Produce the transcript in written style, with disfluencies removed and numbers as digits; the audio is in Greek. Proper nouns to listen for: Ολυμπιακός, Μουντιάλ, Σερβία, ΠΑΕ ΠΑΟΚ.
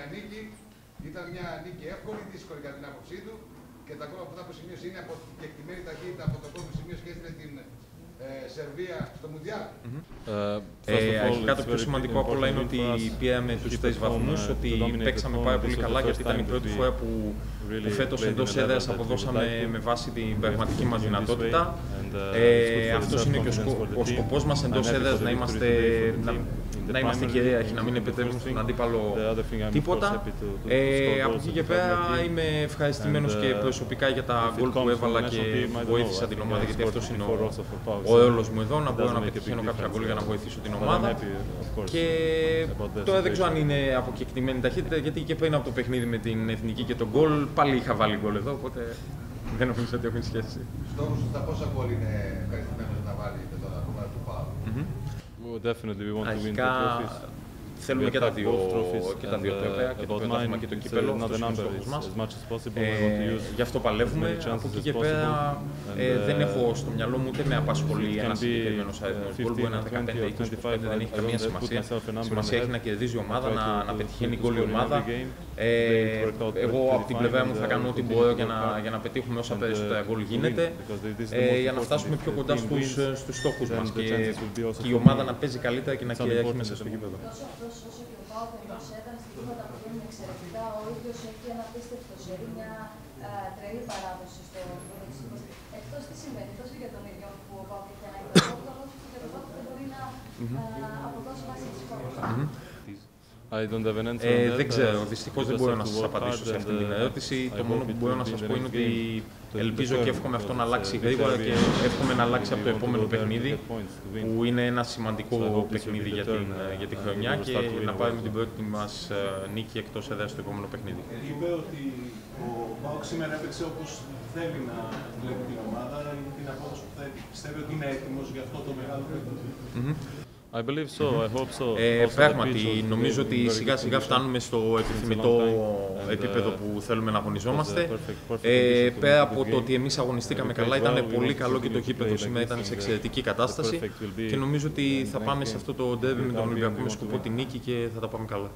μια νίκη. Ήταν μια νίκη εύκολη, δύσκολη κατά την άποψή του. Και τα κόμματα που θα αποσημείωσε είναι από την κεκτημένη ταχύτητα από το κόμμα που σημείωσε και έστειλε την Σερβία στο Μουντιάλ. Αρχικά το πιο σημαντικό απ' όλα είναι ότι πήραμε τους 3 βαθμούς, ότι παίξαμε πάρα πολύ καλά γιατί ήταν η πρώτη φορά που φέτος εντός έδρας αποδώσαμε με βάση την πραγματική μας δυνατότητα. Αυτός είναι και ο σκοπός μας εντός έδρας, να είμαστε κυρίαρχοι, να μην επιτρέπουμε στον αντίπαλο τίποτα. Από εκεί και πέρα είμαι ευχαριστημένος και προσωπικά για τα γκολ που έβαλα και βοήθησα την ομάδα, γιατί αυτός είναι ο ρόλος μου εδώ, να μπορώ να πετυχαίνω κάποια γκολ για να βοηθήσω την ομάδα. Και τώρα δεν ξέρω αν είναι από κεκτημένη ταχύτητα, γιατί και πριν από το παιχνίδι με την Εθνική και τον γκολ πάλι είχα βάλει γκολ εδώ, οπότε δεν νομίζω ότι έχουν σχέση. Στόχος στα πόσα γκολ είναι ευχαριστημένος να βάλει εδώ τα κομμάτια του Παύλου? Αρχικά θέλουμε και τα δύο τρόπαια, και το πρωτάθλημα και το κύπελλο, αυτός είναι ο στόχος μας. Γι' αυτό παλεύουμε. Από εκεί και πέρα δεν έχω στο μυαλό μου, ούτε με απασχολεί ένας συγκεκριμένος αριθμός γκολ, μπορεί να είναι 15, 20, 25, δεν έχει καμία σημασία. Σημασία έχει να κερδίζει η ομάδα, να πετυχαίνει γκολ η ομάδα. Εγώ από την πλευρά μου θα κάνω ό,τι μπορώ για να πετύχουμε όσα περισσότερα γκολ γίνεται, για να φτάσουμε πιο κοντά στους στόχους μας και η ομάδα να παίζει καλύτερα και να κυριαρχεί μέσα στο γήπεδο. Όσο και ο Παύλος εντός έδρας, τίποτα πηγαίνουν εξαιρετικά. Ο ίδιος έχει αναπίστευτο ζέρι, μια τρελή παράδοση στο ποδόσφαιρο. Εκτός τι συμβαίνει τόσο για τον ίδιο που ο Παύλος έχει ανάγκη, και το Παύλος δεν μπορεί να αποδώσει βάση της φόρμας. Δεν ξέρω, δυστυχώς δεν μπορώ να σας απαντήσω σε αυτή την ερώτηση. Το μόνο που μπορώ να σας πω είναι ότι ελπίζω και εύχομαι αυτό να αλλάξει γρήγορα και εύχομαι να αλλάξει από το επόμενο παιχνίδι, που είναι ένα σημαντικό παιχνίδι για τη χρονιά, και να πάρουμε την πρώτη μας νίκη εκτός έδρας στο επόμενο παιχνίδι. Είπε ότι ο ΠΑΟΚ σήμερα έπαιξε όπως θέλει να βλέπει την ομάδα, είναι την απόδοση που θέλει. Πιστεύει ότι είναι έτοιμος για αυτό το μεγάλο παιχνίδι? Πράγματι, νομίζω ότι σιγά σιγά φτάνουμε στο επιθυμητό επίπεδο που θέλουμε να αγωνιζόμαστε. Πέρα από το ότι εμείς αγωνιστήκαμε καλά, ήταν πολύ καλό και το γήπεδο σήμερα, ήταν σε εξαιρετική κατάσταση και νομίζω ότι θα πάμε σε αυτό το ντέρμπι με τον Ολυμπιακό με σκοπό τη νίκη και θα τα πάμε καλά.